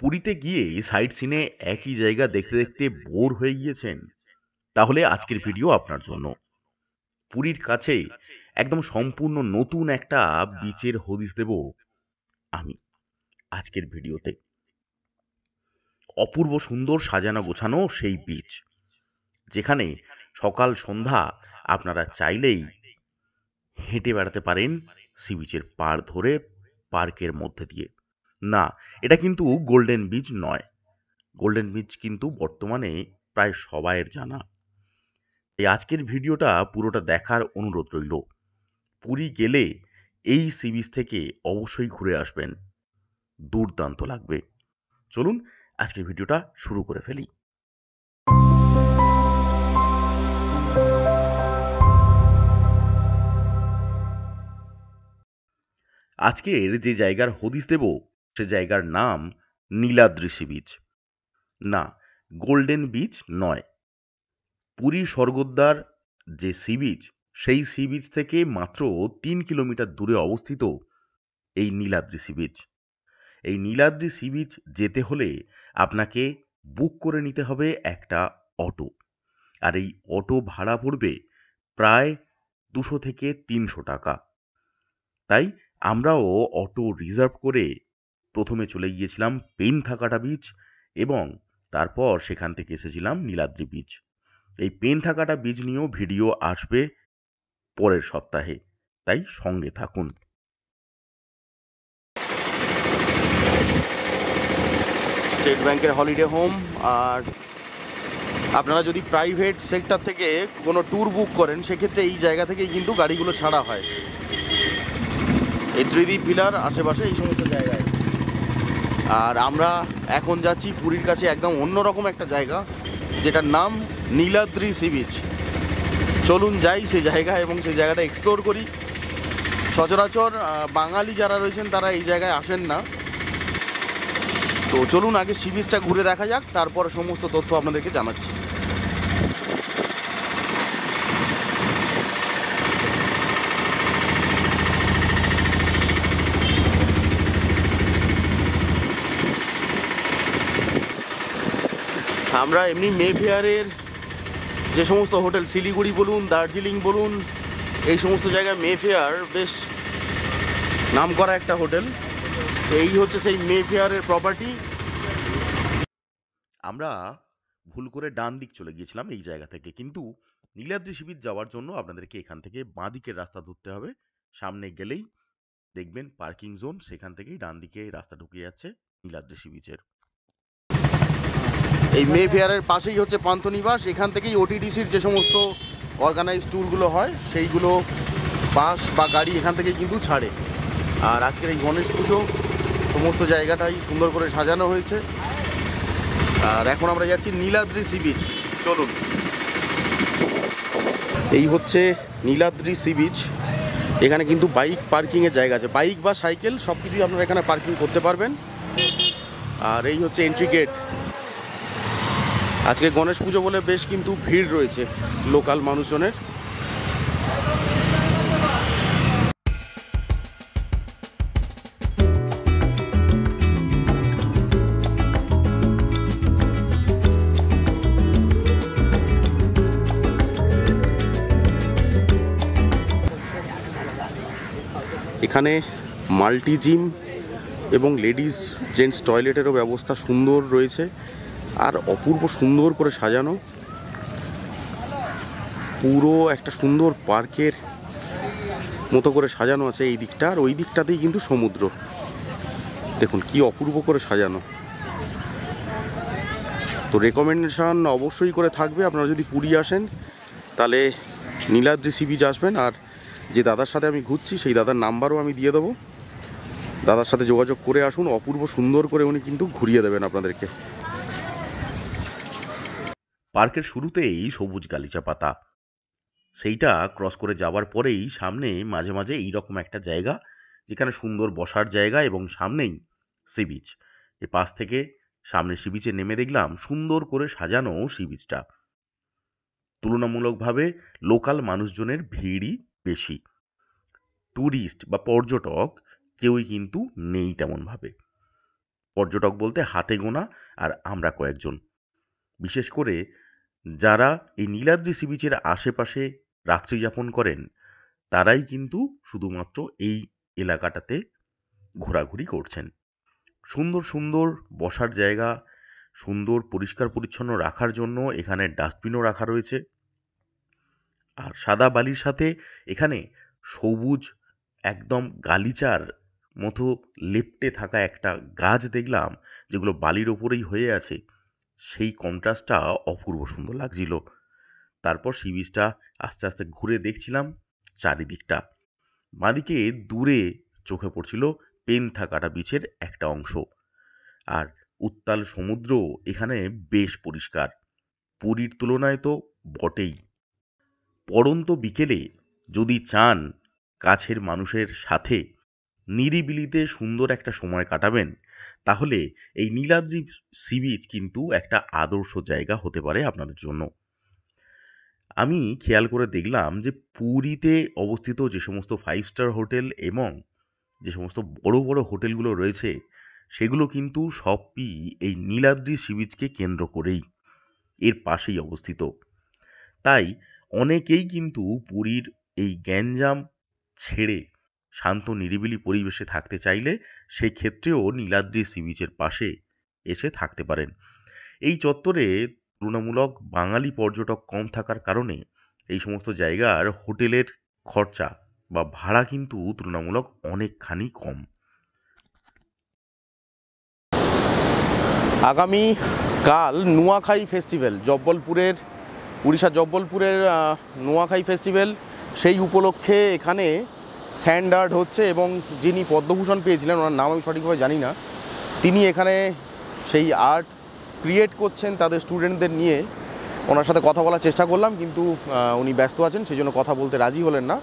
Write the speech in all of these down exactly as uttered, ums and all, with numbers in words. পুরীতে গিয়ে সাইট সিনে একই জায়গা দেখতে দেখতে বোর হয়ে গিয়েছেন? তাহলে আজকের ভিডিও আপনার জন্য। পুরীর কাছে একদম সম্পূর্ণ নতুন একটা বিচের হদিশ দেব আমি আজকের ভিডিওতে। অপূর্ব সুন্দর সাজানো গোছানো সেই বিচ, যেখানে সকাল সন্ধ্যা আপনারা চাইলেই হেঁটে বেড়াতে পারেন সি বিচের পাড় ধরে পার্কের মধ্যে দিয়ে। না, এটা কিন্তু গোল্ডেন বিচ নয়। গোল্ডেন বিচ কিন্তু বর্তমানে প্রায় সবাইয়ের জানা। এই আজকের ভিডিওটা পুরোটা দেখার অনুরোধ রইল। পুরী গেলে এই সি বিচ থেকে অবশ্যই ঘুরে আসবেন, দুর্দান্ত লাগবে। চলুন আজকের ভিডিওটা শুরু করে ফেলি। আজকের যে জায়গার হদিশ দেব সে জায়গার নাম নীলাদ্রি সি বিচ। না, গোল্ডেন বিচ নয়। পুরী স্বর্গদ্বার যে সি বিচ, সেই সি বিচ থেকে মাত্র তিন কিলোমিটার দূরে অবস্থিত এই নীলাদ্রি সি বিচ। এই নীলাদ্রি সি বিচ যেতে হলে আপনাকে বুক করে নিতে হবে একটা অটো, আর এই অটো ভাড়া পড়বে প্রায় দুশো থেকে তিনশো টাকা। তাই আমরাও অটো রিজার্ভ করে প্রথমে চলে গিয়েছিলাম পেনথাকাটা বিচ, এবং তারপর সেখান থেকে এসেছিলাম নীলাদ্রি বিচ। এই পেনথাকাটা বিচ নিয়েও ভিডিও আসবে পরের সপ্তাহে, তাই সঙ্গে থাকুন। স্টেট ব্যাংকের হলিডে হোম। আর আপনারা যদি প্রাইভেট সেক্টর থেকে কোনো ট্যুর বুক করেন, সেক্ষেত্রে এই জায়গা থেকেই কিন্তু গাড়িগুলো ছাড়া হয়, এই ত্রিদ্বীপ ভিলার আশেপাশে এই সমস্ত জায়গায়। আর আমরা এখন যাচ্ছি পুরীর কাছে একদম অন্যরকম একটা জায়গা, যেটার নাম নীলাদ্রি সি বিচ। চলুন যাই সেই জায়গায় এবং সেই জায়গাটা এক্সপ্লোর করি। সচরাচর বাঙালি যারা রয়েছেন তারা এই জায়গায় আসেন না, তো চলুন আগে সি বিচটা ঘুরে দেখা যাক, তারপরে সমস্ত তথ্য আপনাদেরকে জানাচ্ছি। আমরা এমনি মেফেয়ারের যে সমস্ত হোটেল, শিলিগুড়ি বলুন, দার্জিলিং বলুন, এই সমস্ত জায়গায় মেফেয়ার বেশ নাম করা একটা হোটেল। এই হচ্ছে সেই মেফেয়ারের প্রপার্টি। আমরা ভুল করে ডান দিক চলে গিয়েছিলাম এই জায়গা থেকে, কিন্তু নীলাদ্রি সি বিচ যাওয়ার জন্য আপনাদেরকে এখান থেকে বাঁ দিকের রাস্তা ধরতে হবে। সামনে গেলেই দেখবেন পার্কিং জোন, সেখান থেকেই ডান দিকে রাস্তা ঢুকে যাচ্ছে নীলাদ্রি সি বিচের। এই মেফেয়ারের পাশেই হচ্ছে পান্থনিবাস। এখান থেকেই ওটিডিসির যে সমস্ত অর্গানাইজ ট্যুরগুলো হয়, সেইগুলো বাস বা গাড়ি এখান থেকেই কিন্তু ছাড়ে। আর আজকের এই গণেশ পুজো, সমস্ত জায়গাটাই সুন্দর করে সাজানো হয়েছে। আর এখন আমরা যাচ্ছি নীলাদ্রি সি বিচ। চলুন, এই হচ্ছে নীলাদ্রি সি বিচ। এখানে কিন্তু বাইক পার্কিংয়ের জায়গা আছে, বাইক বা সাইকেল সব কিছুই আপনারা এখানে পার্কিং করতে পারবেন। আর এই হচ্ছে এন্ট্রি গেট। আজকে গণেশ পুজো বলে বেশ কিন্তু ভিড় রয়েছে লোকাল মানুষজনের। এখানে মাল্টি জিম এবং লেডিস জেন্টস টয়লেটেরও ব্যবস্থা সুন্দর রয়েছে, আর অপূর্ব সুন্দর করে সাজানো। পুরো একটা সুন্দর পার্কের মতো করে সাজানো আছে এই দিকটা, আর ওই দিকটাতেই কিন্তু সমুদ্র। দেখুন কি অপূর্ব করে সাজানো। তো রেকমেন্ডেশন অবশ্যই করে থাকবে, আপনারা যদি পুরী আসেন তাহলে নীলাদ্রি সি বিচ আসবেন। আর যে দাদার সাথে আমি ঘুরছি সেই দাদার নাম্বারও আমি দিয়ে দেবো, দাদার সাথে যোগাযোগ করে আসুন। অপূর্ব সুন্দর করে উনি কিন্তু ঘুরিয়ে দেবেন আপনাদেরকে। পার্কের শুরুতেই সবুজ গালিচা পাতা, সেইটা ক্রস করে যাওয়ার পরেই সামনে মাঝে মাঝে এইরকম একটা জায়গা, যেখানে সুন্দর বসার জায়গা, এবং সামনেই সি বিচ। এর পাশ থেকে সামনে সি বিচে নেমে দেখলাম সুন্দর করে সাজানো সি বিচটা। তুলনামূলকভাবে লোকাল মানুষজনের ভিড়ই বেশি, ট্যুরিস্ট বা পর্যটক কেউই কিন্তু নেই তেমনভাবে। পর্যটক বলতে হাতে গোনা আর আমরা কয়েকজন, বিশেষ করে যারা এই নীলাদ্রি সি বিচের আশেপাশে রাত্রিযাপন করেন তারাই কিন্তু শুধুমাত্র এই এলাকাটাতে ঘোরাঘুরি করছেন। সুন্দর সুন্দর বসার জায়গা, সুন্দর পরিষ্কার পরিচ্ছন্ন রাখার জন্য এখানে ডাস্টবিনও রাখা রয়েছে। আর সাদা বালির সাথে এখানে সবুজ একদম গালিচার মতো লেপ্টে থাকা একটা গাছ দেখলাম, যেগুলো বালির ওপরেই হয়ে আছে। সেই কন্ট্রাস্টটা অপূর্ব সুন্দর লাগছিল। তারপর সি বিচটা আস্তে আস্তে ঘুরে দেখছিলাম চারিদিকটা। বাঁদিকে দূরে চোখে পড়ছিল পেনথাকাটা বিচের একটা অংশ, আর উত্তাল সমুদ্র এখানে বেশ পরিষ্কার, পুরীর তুলনায় তো বটেই। পরন্ত বিকেলে যদি চান কাছের মানুষের সাথে নিরিবিলিতে সুন্দর একটা সময় কাটাবেন, তাহলে এই নীলাদ্রি সি বিচ কিন্তু একটা আদর্শ জায়গা হতে পারে আপনাদের জন্য। আমি খেয়াল করে দেখলাম যে পুরীতে অবস্থিত যে সমস্ত ফাইভ স্টার হোটেল এবং যে সমস্ত বড় বড় হোটেলগুলো রয়েছে সেগুলো কিন্তু সবই এই নীলাদ্রি সি বিচকে কেন্দ্র করেই, এর পাশেই অবস্থিত। তাই অনেকেই কিন্তু পুরীর এই গ্যাঞ্জাম ছেড়ে শান্ত নিরিবিলি পরিবেশে থাকতে চাইলে সেক্ষেত্রেও নীলাদ্রি সি বিচের পাশে এসে থাকতে পারেন। এই চত্বরে তুলনামূলক বাঙালি পর্যটক কম থাকার কারণে এই সমস্ত জায়গার হোটেলের খরচা বা ভাড়া কিন্তু তুলনামূলক অনেকখানি কম। আগামী কাল নুয়াখাই ফেস্টিভ্যাল, জব্বলপুরের উড়িষ্যা জব্বলপুরের নুয়াখাই ফেস্টিভ্যাল, সেই উপলক্ষে এখানে স্যান্ড আর্ট হচ্ছে এবং যিনি পদ্মভূষণ পেয়েছিলেন, ওনার নাম আমি সঠিকভাবে জানি না, তিনি এখানে সেই আর্ট ক্রিয়েট করছেন তাদের স্টুডেন্টদের নিয়ে। ওনার সাথে কথা বলার চেষ্টা করলাম কিন্তু উনি ব্যস্ত আছেন, সেই জন্য কথা বলতে রাজি হলেন না।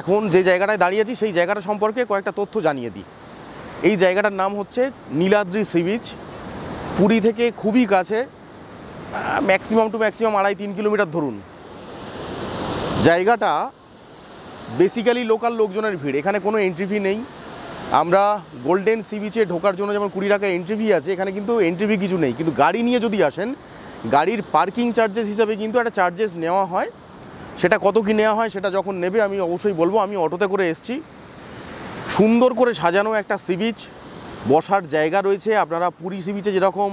এখন যে জায়গাটায় দাঁড়িয়ে আছি সেই জায়গাটা সম্পর্কে কয়েকটা তথ্য জানিয়ে দিই। এই জায়গাটার নাম হচ্ছে নীলাদ্রি সি বিচ। পুরী থেকে খুবই কাছে, ম্যাক্সিমাম টু ম্যাক্সিমাম আড়াই তিন কিলোমিটার ধরুন। জায়গাটা বেসিক্যালি লোকাল লোকজনের ভিড়, এখানে কোনো এন্ট্রি ফি নেই। আমরা গোল্ডেন সি বিচে ঢোকার জন্য যেমন কুড়ি টাকা এন্ট্রি ফি আছে, এখানে কিন্তু এন্ট্রি ফি কিছু নেই। কিন্তু গাড়ি নিয়ে যদি আসেন, গাড়ির পার্কিং চার্জেস হিসাবে কিন্তু একটা চার্জেস নেওয়া হয়। সেটা কত কী নেওয়া হয় সেটা যখন নেবে আমি অবশ্যই বলবো। আমি অটোতে করে এসেছি। সুন্দর করে সাজানো একটা সি বিচ, বসার জায়গা রয়েছে। আপনারা পুরী সি বিচে যেরকম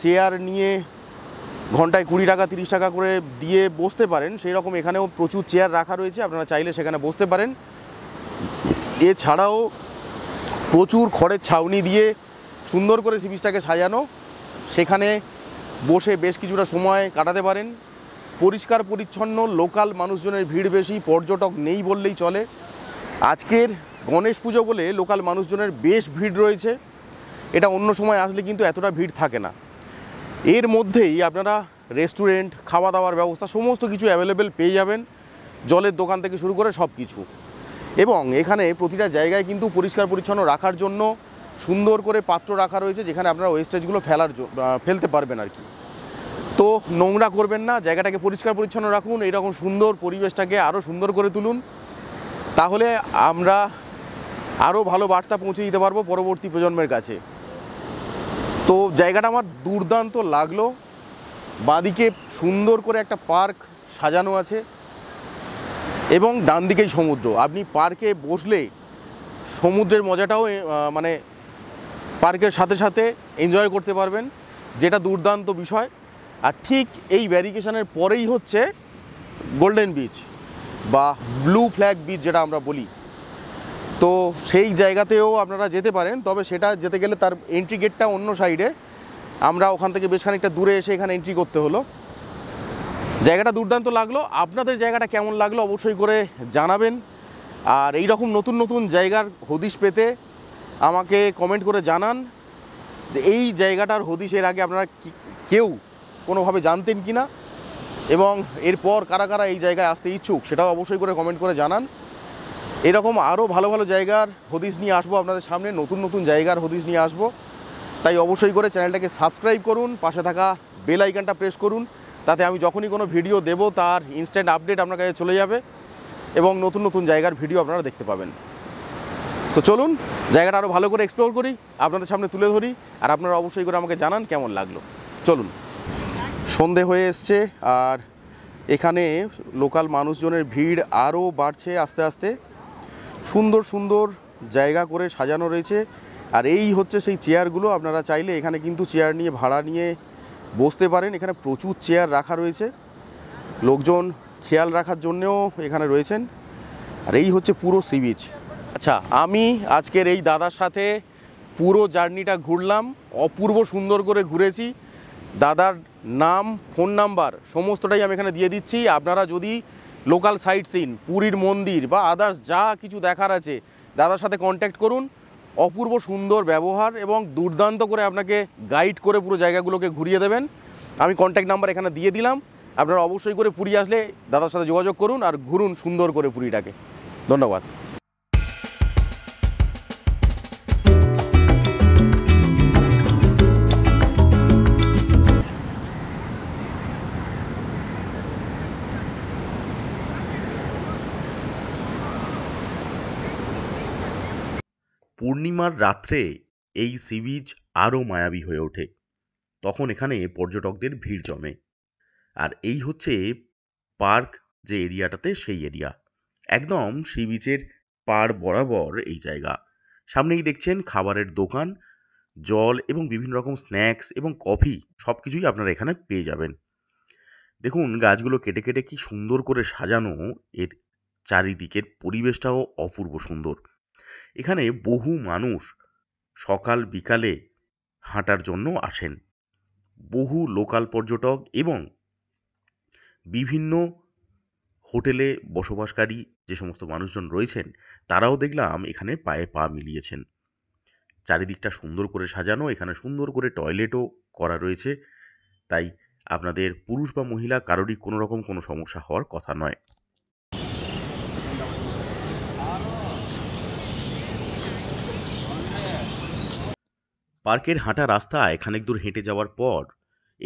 চেয়ার নিয়ে ঘন্টায় কুড়ি টাকা তিরিশ টাকা করে দিয়ে বসতে পারেন, সেই রকম এখানেও প্রচুর চেয়ার রাখা রয়েছে, আপনারা চাইলে সেখানে বসতে পারেন। এছাড়াও প্রচুর খড়ের ছাউনি দিয়ে সুন্দর করে সি বিচটাকে সাজানো, সেখানে বসে বেশ কিছুটা সময় কাটাতে পারেন। পরিষ্কার পরিচ্ছন্ন, লোকাল মানুষজনের ভিড় বেশি, পর্যটক নেই বললেই চলে। আজকের গণেশ পুজো বলে লোকাল মানুষজনের বেশ ভিড় রয়েছে, এটা অন্য সময় আসলে কিন্তু এতটা ভিড় থাকে না। এর মধ্যেই আপনারা রেস্টুরেন্ট, খাওয়া দাওয়ার ব্যবস্থা সমস্ত কিছু অ্যাভেলেবেল পেয়ে যাবেন, জলের দোকান থেকে শুরু করে সব কিছু। এবং এখানে প্রতিটা জায়গায় কিন্তু পরিষ্কার পরিচ্ছন্ন রাখার জন্য সুন্দর করে পাত্র রাখা রয়েছে, যেখানে আপনারা ওয়েস্টেজগুলো ফেলার ফেলতে পারবেন আর কি। তো নোংরা করবেন না, জায়গাটাকে পরিষ্কার পরিচ্ছন্ন রাখুন, এইরকম সুন্দর পরিবেশটাকে আরও সুন্দর করে তুলুন, তাহলে আমরা আরও ভালো বার্তা পৌঁছে দিতে পারবো পরবর্তী প্রজন্মের কাছে। তো জায়গাটা আমার দুর্দান্ত লাগলো। বাঁদিকে সুন্দর করে একটা পার্ক সাজানো আছে এবং ডান দিকেই সমুদ্র। আপনি পার্কে বসলে সমুদ্রের মজাটাও মানে পার্কের সাথে সাথে এনজয় করতে পারবেন, যেটা দুর্দান্ত বিষয়। আর ঠিক এই ব্যারিকেশনের পরেই হচ্ছে গোল্ডেন বিচ বা ব্লু ফ্ল্যাগ বিচ, যেটা আমরা বলি। তো সেই জায়গাতেও আপনারা যেতে পারেন, তবে সেটা যেতে গেলে তার এন্ট্রি গেটটা অন্য সাইডে, আমরা ওখান থেকে বেশ খানিকটা দূরে এসে এখানে এন্ট্রি করতে হলো। জায়গাটা দুর্দান্ত লাগলো। আপনাদের জায়গাটা কেমন লাগলো অবশ্যই করে জানাবেন। আর এই রকম নতুন নতুন জায়গার হদিশ পেতে আমাকে কমেন্ট করে জানান যে এই জায়গাটার হদিশ এর আগে আপনারা কেউ কোনোভাবে জানতেন কি না, এবং এরপর কারা কারা এই জায়গায় আসতে ইচ্ছুক সেটাও অবশ্যই করে কমেন্ট করে জানান। এরকম আরও ভালো ভালো জায়গার হদিশ নিয়ে আসবো আপনাদের সামনে, নতুন নতুন জায়গার হদিশ নিয়ে আসবো। তাই অবশ্যই করে চ্যানেলটাকে সাবস্ক্রাইব করুন, পাশে থাকা বেল আইকনটা প্রেস করুন, তাতে আমি যখনই কোনো ভিডিও দেব তার ইনস্ট্যান্ট আপডেট আপনার কাছে চলে যাবে এবং নতুন নতুন জায়গার ভিডিও আপনারা দেখতে পাবেন। তো চলুন জায়গাটা আরও ভালো করে এক্সপ্লোর করি, আপনাদের সামনে তুলে ধরি, আর আপনারা অবশ্যই করে আমাকে জানান কেমন লাগলো। চলুন। সন্ধে হয়ে এসছে আর এখানে লোকাল মানুষজনের ভিড় আরও বাড়ছে আস্তে আস্তে। সুন্দর সুন্দর জায়গা করে সাজানো রয়েছে, আর এই হচ্ছে সেই চেয়ারগুলো। আপনারা চাইলে এখানে কিন্তু চেয়ার নিয়ে ভাড়া নিয়ে বসতে পারেন। এখানে প্রচুর চেয়ার রাখা রয়েছে, লোকজন খেয়াল রাখার জন্যেও এখানে রয়েছেন। আর এই হচ্ছে পুরো সি বিচ। আচ্ছা, আমি আজকের এই দাদার সাথে পুরো জার্নিটা ঘুরলাম, অপূর্ব সুন্দর করে ঘুরেছি। দাদার নাম, ফোন নাম্বার সমস্তটাই আমি এখানে দিয়ে দিচ্ছি। আপনারা যদি লোকাল সাইট সিন, পুরীর মন্দির বা আদার্স যা কিছু দেখার আছে, দাদার সাথে কন্ট্যাক্ট করুন। অপূর্ব সুন্দর ব্যবহার এবং দুর্দান্ত করে আপনাকে গাইড করে পুরো জায়গাগুলোকে ঘুরিয়ে দেবেন। আমি কন্ট্যাক্ট নাম্বার এখানে দিয়ে দিলাম, আপনারা অবশ্যই করে পুরী আসলে দাদার সাথে যোগাযোগ করুন আর ঘুরুন সুন্দর করে পুরীটাকে। ধন্যবাদ। পূর্ণিমার রাত্রে এই সি বিচ আরও মায়াবী হয়ে ওঠে, তখন এখানে পর্যটকদের ভিড় জমে। আর এই হচ্ছে পার্ক, যে এরিয়াটাতে, সেই এরিয়া একদম সি বিচের পাড় বরাবর এই জায়গা। সামনেই দেখছেন খাবারের দোকান, জল এবং বিভিন্ন রকম স্ন্যাক্স এবং কফি সব কিছুই আপনারা এখানে পেয়ে যাবেন। দেখুন গাছগুলো কেটে কেটে কি সুন্দর করে সাজানো, এর চারিদিকের পরিবেশটাও অপূর্ব সুন্দর। এখানে বহু মানুষ সকাল বিকালে হাঁটার জন্য আসেন, বহু লোকাল পর্যটক এবং বিভিন্ন হোটেলে বসবাসকারী যে সমস্ত মানুষজন রয়েছেন তারাও দেখলাম এখানে পায়ে পা মিলিয়েছেন। চারিদিকটা সুন্দর করে সাজানো, এখানে সুন্দর করে টয়লেটও করা রয়েছে, তাই আপনাদের পুরুষ বা মহিলা কারোরই কোনো রকম কোনো সমস্যা হওয়ার কথা নয়। পার্কের হাঁটা রাস্তা খানিক দূর হেঁটে যাওয়ার পর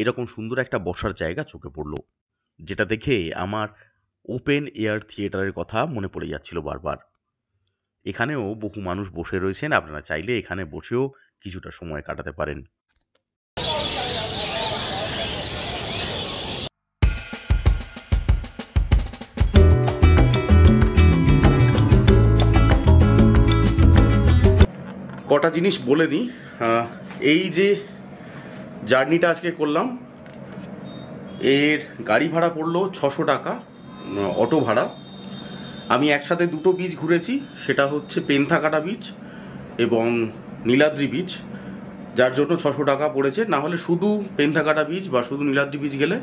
এরকম সুন্দর একটা বসার জায়গা চোখে পড়ল, যেটা দেখে আমার ওপেন এয়ার থিয়েটারের কথা মনে পড়ে যাচ্ছিল বারবার। এখানেও বহু মানুষ বসে রয়েছেন, আপনারা চাইলে এখানে বসেও কিছুটা সময় কাটাতে পারেন। কটা জিনিস বলে দিই, এই যে জার্নিটা আজকে করলাম এর গাড়ি ভাড়া পড়লো ছশো টাকা অটো ভাড়া। আমি একসাথে দুটো বিচ ঘুরেছি, সেটা হচ্ছে পেন্থাকাটা বিচ এবং নীলাদ্রি বিচ, যার জন্য ছশো টাকা পড়েছে। না হলে শুধু পেন্থাকাটা বিচ বা শুধু নীলাদ্রি বিচ গেলে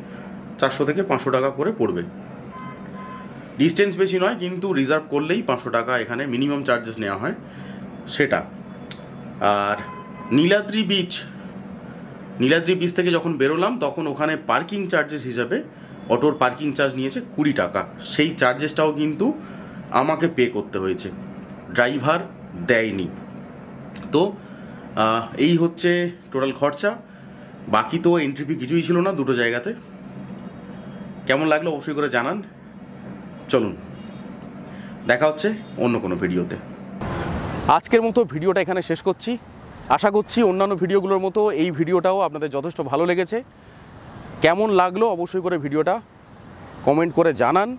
চারশো থেকে পাঁচশো টাকা করে পড়বে। ডিস্টেন্স বেশি নয়, কিন্তু রিজার্ভ করলেই পাঁচশো টাকা এখানে মিনিমাম চার্জেস নেওয়া হয় সেটা। আর নীলাদ্রি বিচ, নীলাদ্রি বিচ থেকে যখন বেরোলাম তখন ওখানে পার্কিং চার্জেস হিসাবে অটোর পার্কিং চার্জ নিয়েছে কুড়ি টাকা। সেই চার্জেসটাও কিন্তু আমাকে পে করতে হয়েছে, ড্রাইভার দেয়নি। তো এই হচ্ছে টোটাল খরচা, বাকি তো এন্ট্রি ফি কিছুই ছিল না দুটো জায়গাতে। কেমন লাগলো অবশ্যই করে জানান। চলুন, দেখা হচ্ছে অন্য কোনো ভিডিওতে। আজকের মতো ভিডিওটা এখানে শেষ করছি। আশা করছি অন্যান্য ভিডিওগুলোর মতো এই ভিডিওটাও আপনাদের যথেষ্ট ভালো লেগেছে। কেমন লাগলো অবশ্যই করে ভিডিওটা কমেন্ট করে জানান,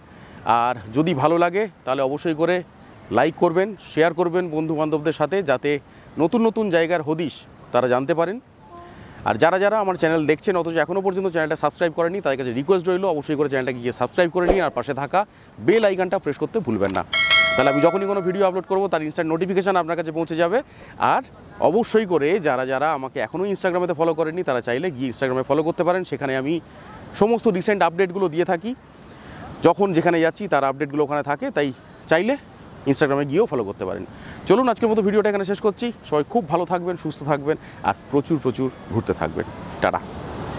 আর যদি ভালো লাগে তাহলে অবশ্যই করে লাইক করবেন, শেয়ার করবেন বন্ধুবান্ধবদের সাথে, যাতে নতুন নতুন জায়গার হদিশ তারা জানতে পারেন। আর যারা যারা আমার চ্যানেল দেখছেন অথচ এখনও পর্যন্ত চ্যানেলটা সাবস্ক্রাইব করেনি, তাদের কাছে রিকোয়েস্ট রইল অবশ্যই করে চ্যানেলটা গিয়ে সাবস্ক্রাইব করে নিন, আর পাশে থাকা বেল আইকনটা প্রেস করতে ভুলবেন না। তাহলে আমি যখনই কোনো ভিডিও আপলোড করব তার ইনস্ট্যান্ট নোটিফিকেশান আপনার কাছে পৌঁছে যাবে। আর অবশ্যই করে যারা যারা আমাকে এখনও ইনস্টাগ্রামেতে ফলো করেননি তারা চাইলে গিয়ে ইনস্টাগ্রামে ফলো করতে পারেন, সেখানে আমি সমস্ত রিসেন্ট আপডেটগুলো দিয়ে থাকি। যখন যেখানে যাচ্ছি তার আপডেটগুলো ওখানে থাকে, তাই চাইলে ইনস্টাগ্রামে গিয়েও ফলো করতে পারেন। চলুন, আজকের মতো ভিডিওটা এখানে শেষ করছি। সবাই খুব ভালো থাকবেন, সুস্থ থাকবেন, আর প্রচুর প্রচুর ঘুরতে থাকবেন। টাটা।